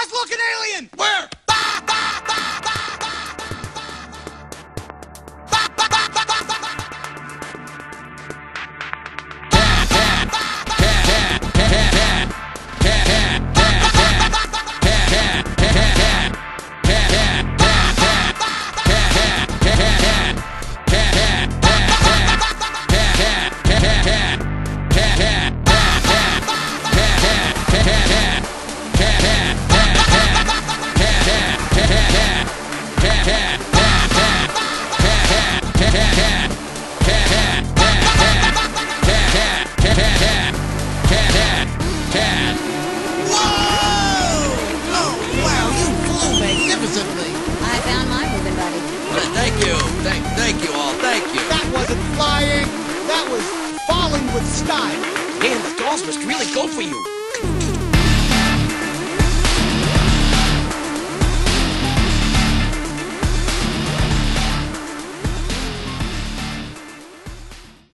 Wise looking alien! Where? Flying, that was falling with style. Man, the Gosmers can really go for you.